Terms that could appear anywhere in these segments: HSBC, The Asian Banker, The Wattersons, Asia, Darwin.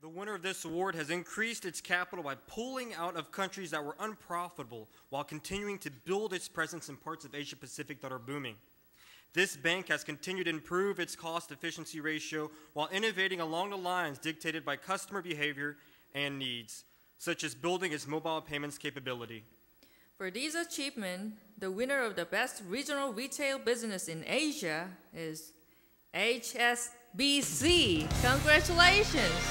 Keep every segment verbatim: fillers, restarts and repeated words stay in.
The winner of this award has increased its capital by pulling out of countries that were unprofitable while continuing to build its presence in parts of Asia Pacific that are booming. This bank has continued to improve its cost efficiency ratio while innovating along the lines dictated by customer behavior and needs, such as building its mobile payments capability. For these achievements, the winner of the Best Regional Retail Business in Asia is H S B C. Congratulations!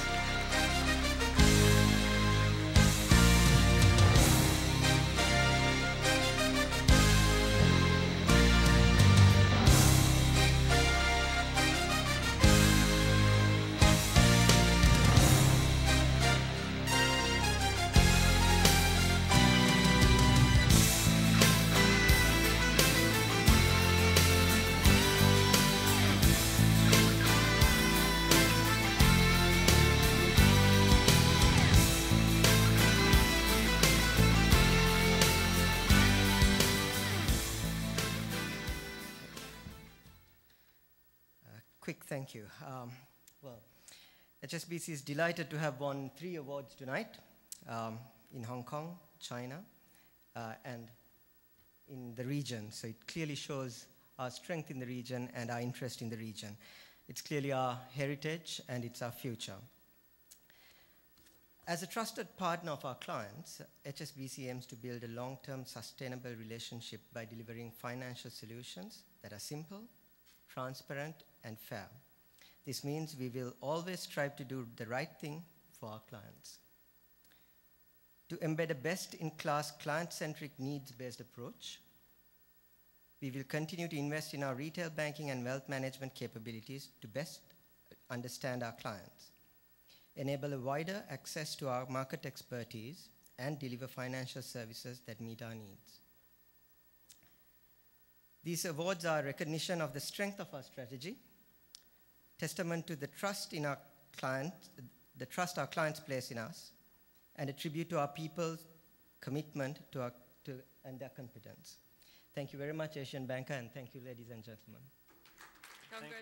Quick thank you. Um, well, H S B C is delighted to have won three awards tonight um, in Hong Kong, China, uh, and in the region. So it clearly shows our strength in the region and our interest in the region. It's clearly our heritage and it's our future. As a trusted partner of our clients, H S B C aims to build a long-term sustainable relationship by delivering financial solutions that are simple, transparent, and fair. This means we will always strive to do the right thing for our clients. To embed a best-in-class client-centric needs-based approach, we will continue to invest in our retail banking and wealth management capabilities to best understand our clients, enable a wider access to our market expertise, and deliver financial services that meet our needs. These awards are a recognition of the strength of our strategy, testament to the trust in our client, the trust our clients place in us, and a tribute to our people's commitment to our, to, and their competence. Thank you very much, Asian Banker, and thank you, ladies and gentlemen. Thank you.